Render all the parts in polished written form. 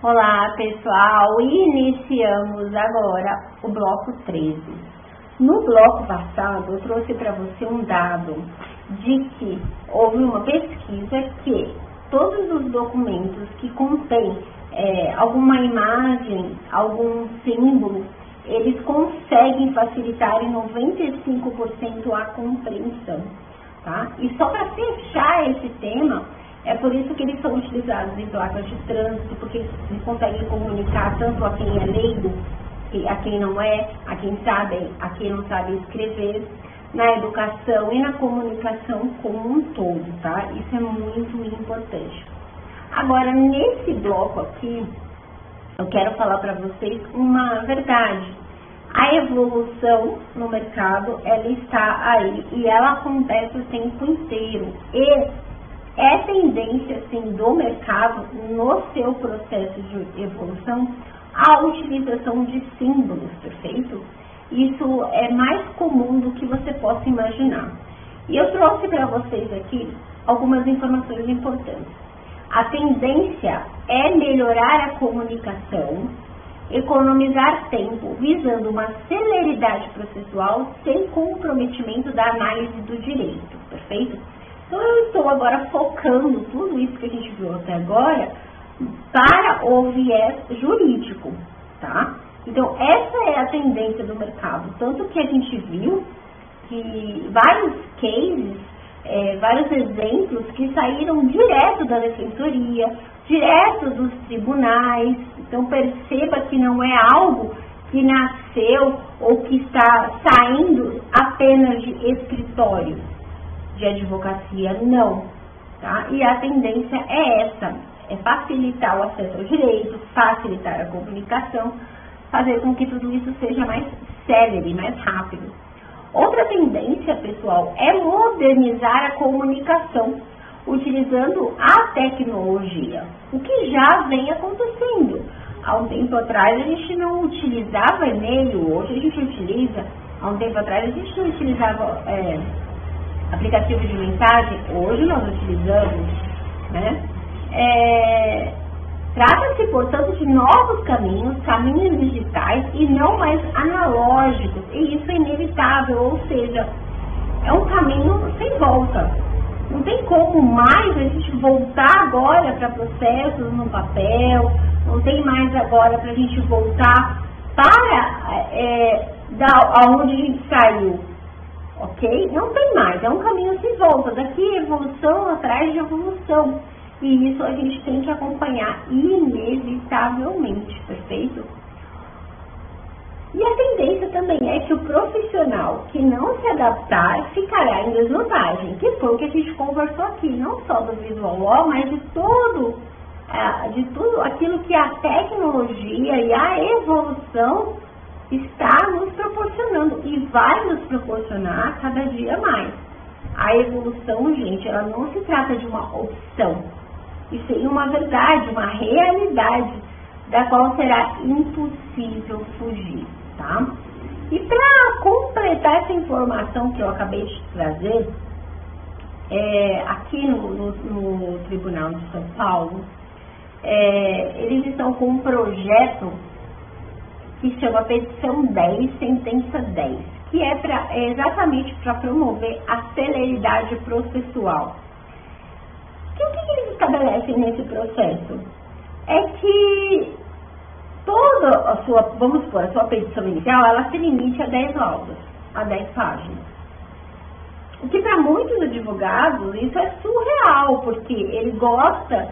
Olá pessoal, iniciamos agora o bloco 13. No bloco passado eu trouxe para você um dado de que houve uma pesquisa que todos os documentos que contêm alguma imagem, algum símbolo, eles conseguem facilitar em 95% a compreensão, tá? E só para fechar esse tema, é por isso que eles são utilizados em placas de trânsito, porque eles conseguem comunicar tanto a quem é leigo, a quem não é, a quem sabe, a quem não sabe escrever, na educação e na comunicação como um todo, tá? Isso é muito importante. Agora, nesse bloco aqui, eu quero falar para vocês uma verdade. A evolução no mercado, ela está aí e ela acontece o tempo inteiro. E é tendência, assim, do mercado, no seu processo de evolução, a utilização de símbolos, perfeito? Isso é mais comum do que você possa imaginar. E eu trouxe para vocês aqui algumas informações importantes. A tendência é melhorar a comunicação, economizar tempo, visando uma celeridade processual sem comprometimento da análise do direito, perfeito? Então, eu estou agora focando tudo isso que a gente viu até agora para o viés jurídico, tá? Então, essa é a tendência do mercado. Tanto que a gente viu que vários cases, vários exemplos que saíram direto da defensoria, direto dos tribunais. Então, perceba que não é algo que nasceu ou que está saindo apenas de escritório de advocacia, não, tá? E a tendência é essa, é facilitar o acesso ao direito, facilitar a comunicação, fazer com que tudo isso seja mais célere, mais rápido. Outra tendência, pessoal, é modernizar a comunicação, utilizando a tecnologia, o que já vem acontecendo. Há um tempo atrás a gente não utilizava e-mail, hoje a gente utiliza. Há um tempo atrás a gente não utilizava aplicativo de mensagem, hoje nós utilizamos, né? Trata-se, portanto, de novos caminhos, caminhos digitais e não mais analógicos, e isso é inevitável, ou seja, é um caminho sem volta. Não tem como mais a gente voltar agora para processos no papel, não tem mais agora para a gente voltar para aonde a gente saiu. Ok? Não tem mais, é um caminho sem volta, daqui evolução atrás de evolução. E isso a gente tem que acompanhar inevitavelmente, perfeito? E a tendência também é que o profissional que não se adaptar ficará em desvantagem, que foi o que a gente conversou aqui, não só do Visual Law, mas de tudo aquilo que a tecnologia e a evolução está nos proporcionando e vai nos proporcionar cada dia mais. A evolução, gente, ela não se trata de uma opção, e sim uma verdade, uma realidade da qual será impossível fugir, tá? E para completar essa informação que eu acabei de trazer, aqui no Tribunal de São Paulo, eles estão com um projeto que chama Petição 10, Sentença 10, que é exatamente para promover a celeridade processual. E o que eles estabelecem nesse processo? É que toda a sua, vamos supor, a sua petição inicial, ela se limite a 10 aulas, a 10 páginas. O que para muitos advogados isso é surreal, porque ele gosta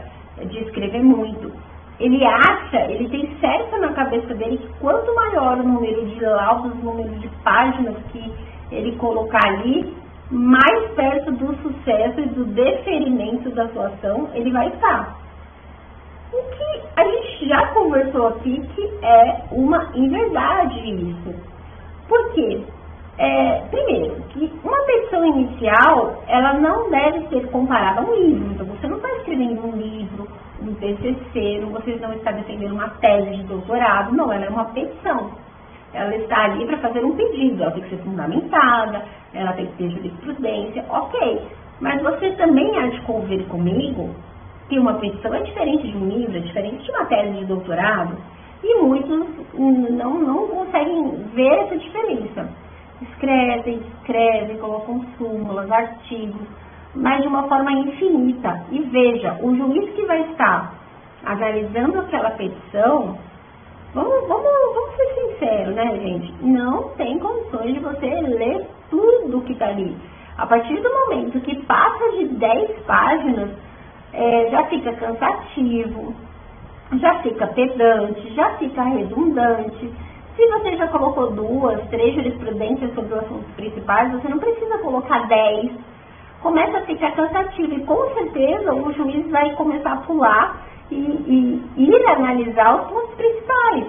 de escrever muito. Ele acha, ele tem certo na cabeça dele que quanto maior o número de laudos, o número de páginas que ele colocar ali, mais perto do sucesso e do deferimento da sua ação ele vai estar. O que a gente já conversou aqui que é uma inverdade isso. Por quê? Primeiro, que uma petição inicial, ela não deve ser comparada a um livro. Então, você não está escrevendo um livro, um TCC, vocês não estão defendendo uma tese de doutorado, não, ela é uma petição. Ela está ali para fazer um pedido, ela tem que ser fundamentada, ela tem que ter jurisprudência, ok. Mas você também há de convir comigo que uma petição é diferente de um livro, é diferente de uma tese de doutorado, e muitos não conseguem ver essa diferença. Escrevem, colocam súmulas, artigos, mas de uma forma infinita. E veja, o juiz que vai estar analisando aquela petição, vamos ser sinceros, né, gente? Não tem condições de você ler tudo que está ali. A partir do momento que passa de 10 páginas, já fica cansativo, já fica pedante, já fica redundante. Se você já colocou 2, 3 jurisprudências sobre os assuntos principais, você não precisa colocar 10. Começa a ficar cansativo e com certeza o juiz vai começar a pular e ir analisar os pontos principais,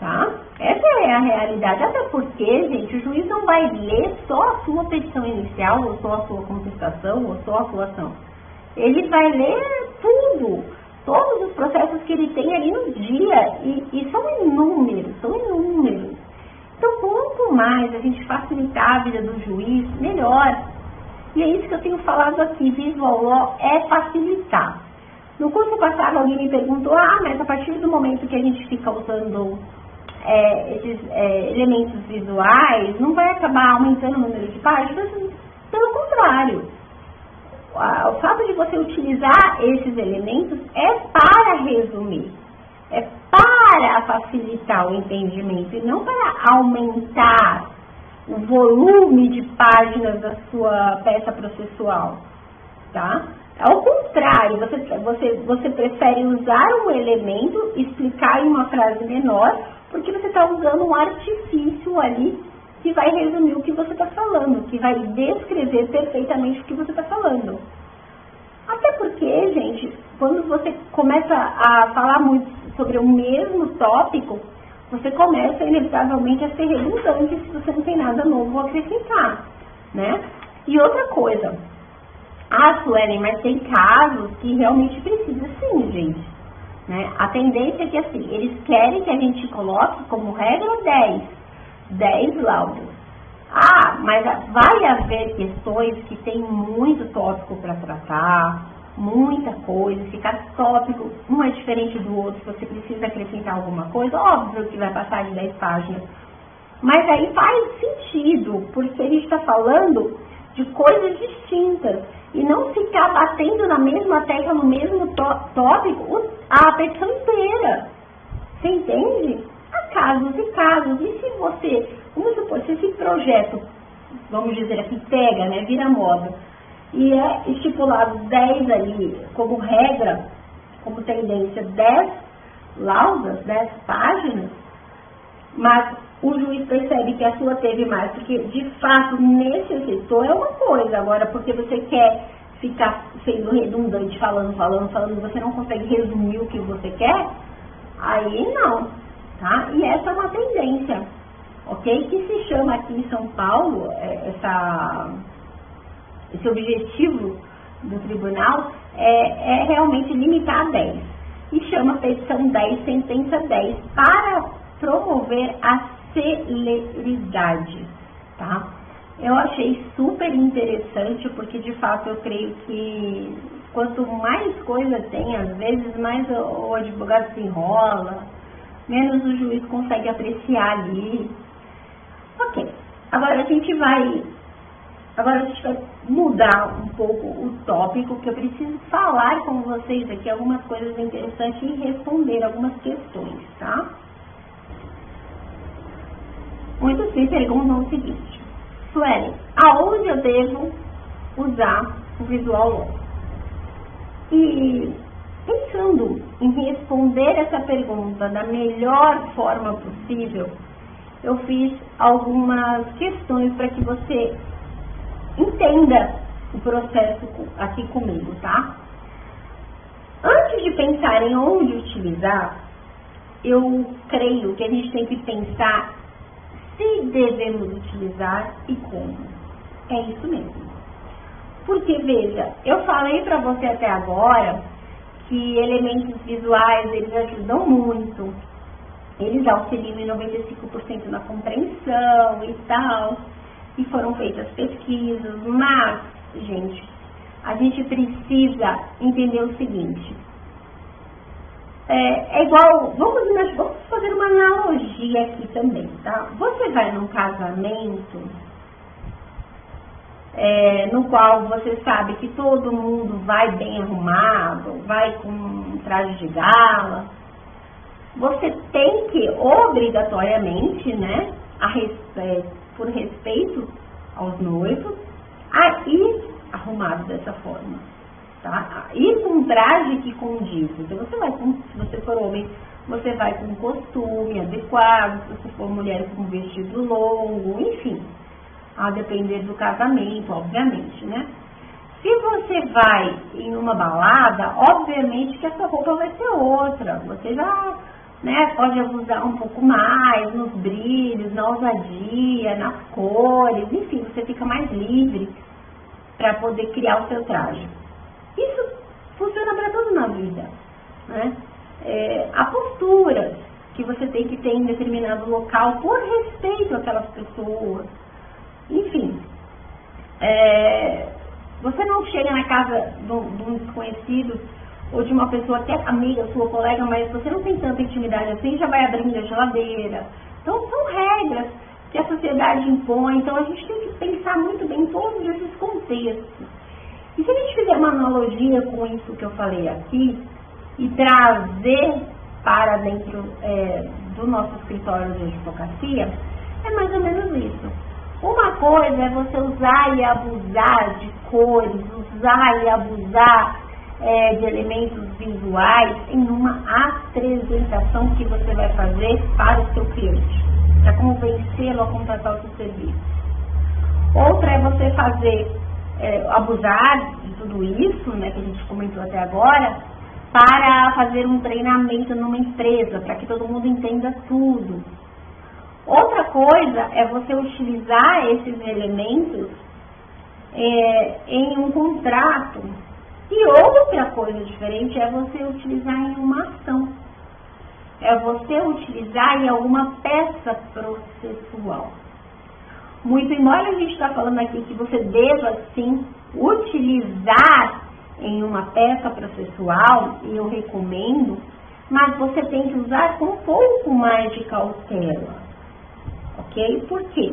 tá? Essa é a realidade, até porque, gente, o juiz não vai ler só a sua petição inicial, ou só a sua contestação, ou só a sua ação. Ele vai ler tudo, todos os processos que ele tem ali no dia, e são inúmeros, Então, quanto mais a gente facilitar a vida do juiz, melhor. E é isso que eu tenho falado aqui, Visual Law é facilitar. No curso passado, alguém me perguntou, ah, mas a partir do momento que a gente fica usando esses elementos visuais, não vai acabar aumentando o número de páginas? Pelo contrário. O fato de você utilizar esses elementos é para resumir, é para facilitar o entendimento e não para aumentar o volume de páginas da sua peça processual, tá? Ao contrário, você prefere usar um elemento, explicar em uma frase menor, porque você está usando um artifício ali que vai resumir o que você está falando, que vai descrever perfeitamente o que você está falando. Até porque, gente, quando você começa a falar muito sobre o mesmo tópico, você começa, inevitavelmente, a ser redundante se você não tem nada novo a acrescentar, né? E outra coisa, ah, Suelen, mas tem casos que realmente precisa sim, gente, né? A tendência é que, assim, eles querem que a gente coloque como regra 10 laudos. Ah, mas vai haver questões que tem muito tópico para tratar, muita coisa, se cada tópico, um é diferente do outro, se você precisa acrescentar alguma coisa, óbvio que vai passar de 10 páginas. Mas aí faz sentido, porque a gente está falando de coisas distintas, e não ficar batendo na mesma tecla, no mesmo tópico, a petição inteira. Você entende? Há casos e casos. E se você, vamos supor, se esse projeto, vamos dizer assim, pega, né, vira moda, e é estipulado 10 ali como regra, como tendência, 10 laudas, 10 páginas, mas o juiz percebe que a sua teve mais, porque de fato necessitou é uma coisa, agora porque você quer ficar sendo redundante, falando, você não consegue resumir o que você quer, aí não, tá? E essa é uma tendência, ok? Que se chama aqui em São Paulo, esse objetivo do tribunal é realmente limitar a 10, e chama petição 10, sentença 10, para promover a celeridade, tá? Eu achei super interessante, porque de fato eu creio que quanto mais coisa tem, às vezes mais o advogado se enrola, menos o juiz consegue apreciar ali. Ok, agora a gente vai mudar um pouco o tópico, que eu preciso falar com vocês aqui algumas coisas interessantes e responder algumas questões, tá? Muitos me perguntam o seguinte: Suelen, aonde eu devo usar o Visual Law? E pensando em responder essa pergunta da melhor forma possível, eu fiz algumas questões para que você entenda o processo aqui comigo, tá? Antes de pensar em onde utilizar, eu creio que a gente tem que pensar se devemos utilizar e como. É isso mesmo. Porque, veja, eu falei para você até agora que elementos visuais, eles ajudam muito. Eles auxiliam em 95% na compreensão e tal. E foram feitas pesquisas, mas, gente, a gente precisa entender o seguinte. É igual, vamos fazer uma analogia aqui também, tá? Você vai num casamento, no qual você sabe que todo mundo vai bem arrumado, vai com um traje de gala. Você tem que, obrigatoriamente, né, por respeito aos noivos, a ir arrumado dessa forma, tá? Ir com um traje que condiz. Então, você vai com, se você for homem, você vai com um costume adequado, se você for mulher, com um vestido longo, enfim. A depender do casamento, obviamente, né? Se você vai em uma balada, obviamente que essa roupa vai ser outra. Você já, né, pode abusar um pouco mais nos brilhos, na ousadia, nas cores, enfim, você fica mais livre para poder criar o seu traje. Isso funciona para tudo na vida, né? A postura que você tem que ter em determinado local por respeito àquelas pessoas. Enfim, você não chega na casa de um desconhecido ou de uma pessoa que é amiga, sua colega, mas você não tem tanta intimidade assim, já vai abrindo a geladeira. Então, são regras que a sociedade impõe, então a gente tem que pensar muito bem em todos esses contextos. E se a gente fizer uma analogia com isso que eu falei aqui e trazer para dentro do nosso escritório de advocacia, é mais ou menos isso. Uma coisa é você usar e abusar de cores, usar e abusar de elementos visuais em uma apresentação que você vai fazer para o seu cliente, para convencê-lo a contratar o seu serviço. Outra é você fazer, abusar de tudo isso, né, que a gente comentou até agora, para fazer um treinamento numa empresa, para que todo mundo entenda tudo. Outra coisa é você utilizar esses elementos em um contrato. E outra coisa diferente é você utilizar em uma ação. É você utilizar em alguma peça processual. Muito embora a gente está falando aqui que você deva, sim, utilizar em uma peça processual, e eu recomendo, mas você tem que usar com um pouco mais de cautela. Ok? Porque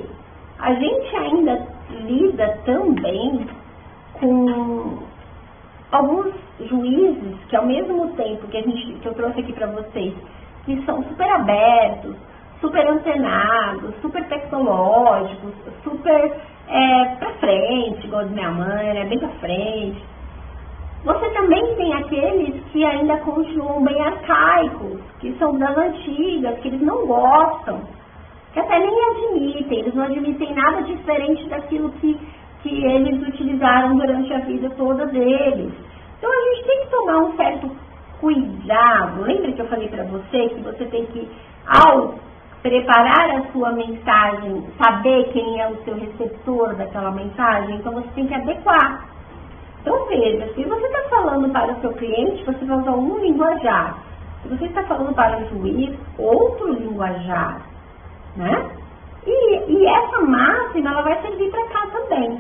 a gente ainda lida também com alguns juízes que, ao mesmo tempo que eu trouxe aqui para vocês, que são super abertos, super antenados, super tecnológicos, super para frente, igual de minha mãe, né? Bem para frente. Você também tem aqueles que ainda continuam bem arcaicos, que são das antigas, que eles não gostam, que até nem admitem, eles não admitem nada diferente daquilo que eles utilizaram durante a vida toda deles. Então, a gente tem que tomar um certo cuidado. Lembra que eu falei para você que você tem que, ao preparar a sua mensagem, saber quem é o seu receptor daquela mensagem? Então, você tem que adequar. Então, veja, se você está falando para o seu cliente, você vai usar um linguajar. Se você está falando para o juiz, outro linguajar. Né? E essa máxima ela vai servir para cá também.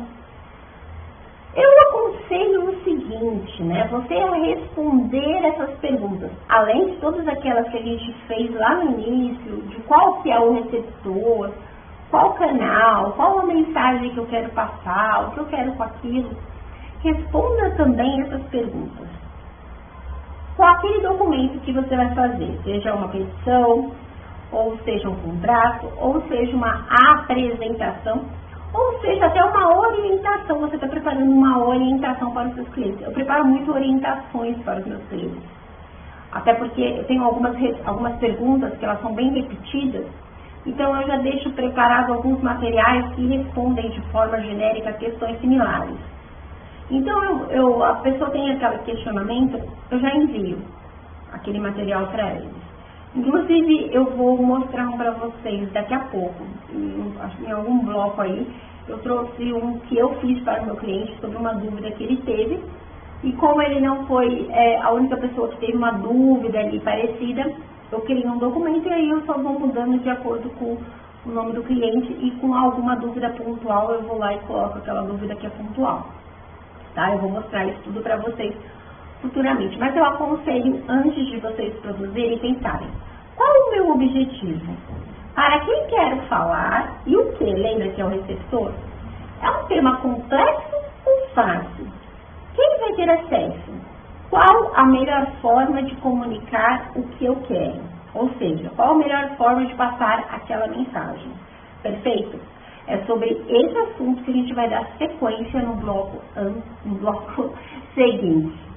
Eu aconselho o seguinte, né? Você responder essas perguntas, além de todas aquelas que a gente fez lá no início, de qual que é o receptor, qual canal, qual a mensagem que eu quero passar, o que eu quero com aquilo. Responda também essas perguntas. Com aquele documento que você vai fazer, seja uma petição, ou seja um contrato, ou seja uma apresentação, ou seja até uma orientação. Você está preparando uma orientação para os seus clientes. Eu preparo muito orientações para os meus clientes. Até porque eu tenho algumas perguntas que elas são bem repetidas, então eu já deixo preparado alguns materiais que respondem de forma genérica a questões similares. Então, a pessoa tem aquele questionamento, eu já envio aquele material para eles. Inclusive, eu vou mostrar um para vocês daqui a pouco. Acho que em algum bloco aí, eu trouxe um que eu fiz para o meu cliente sobre uma dúvida que ele teve. E como ele não foi a única pessoa que teve uma dúvida ali parecida, eu criei um documento e aí eu só vou mudando de acordo com o nome do cliente e com alguma dúvida pontual eu vou lá e coloco aquela dúvida que é pontual. tá? Eu vou mostrar isso tudo para vocês futuramente. Mas eu aconselho, antes de vocês produzirem, pensarem. Qual o meu objetivo? Para quem quero falar e o que? Lembra que é o receptor? É um tema complexo ou fácil? Quem vai ter acesso? Qual a melhor forma de comunicar o que eu quero? Ou seja, qual a melhor forma de passar aquela mensagem? Perfeito? É sobre esse assunto que a gente vai dar sequência no bloco seguinte.